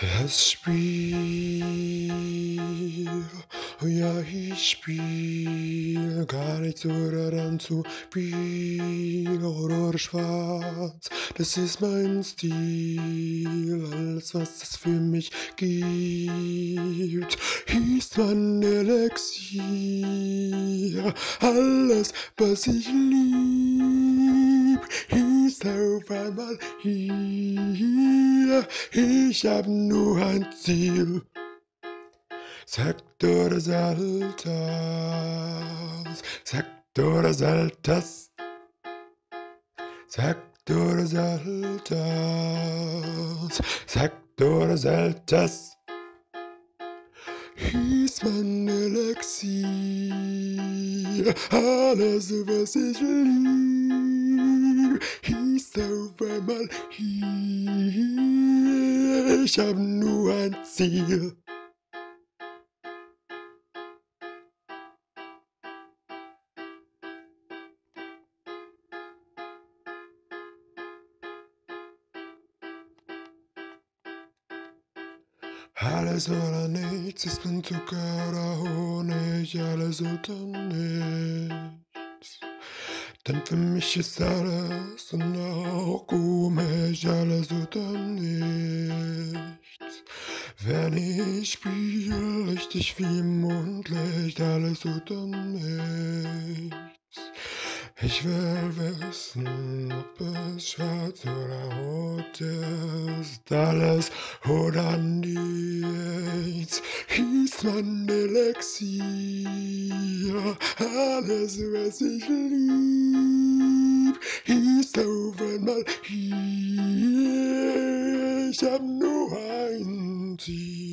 Let's breathe, oh yeah, each breathe, gar nicht so daran zu viel, oder schwarz, das ist mein Stil, alles was es für mich gibt, ist mein Elixier, alles was ich lieb, ist auf einmal hier, ich hab nur ein Ziel. Sekt oder Selters, Sekt oder Selters, Sekt oder Selters, Sekt oder Selters. Ist mein Elixier, alles was ich lieb, ist auf einmal hier, ich hab nur ein Ziel. Alles oder nichts ist mit Zucker oder Honig, alles oder nichts. Denn für mich ist alles und auch komisch, alles oder nichts. Wenn ich spiele, richtig viel Mondlicht, alles oder nichts. Ich will wissen, ob es schwarz oder rot ist, alles oder nichts. Ist mein Elixier, alles was ich lieb, ist auf einmal hier, ich hab nur ein Ziel.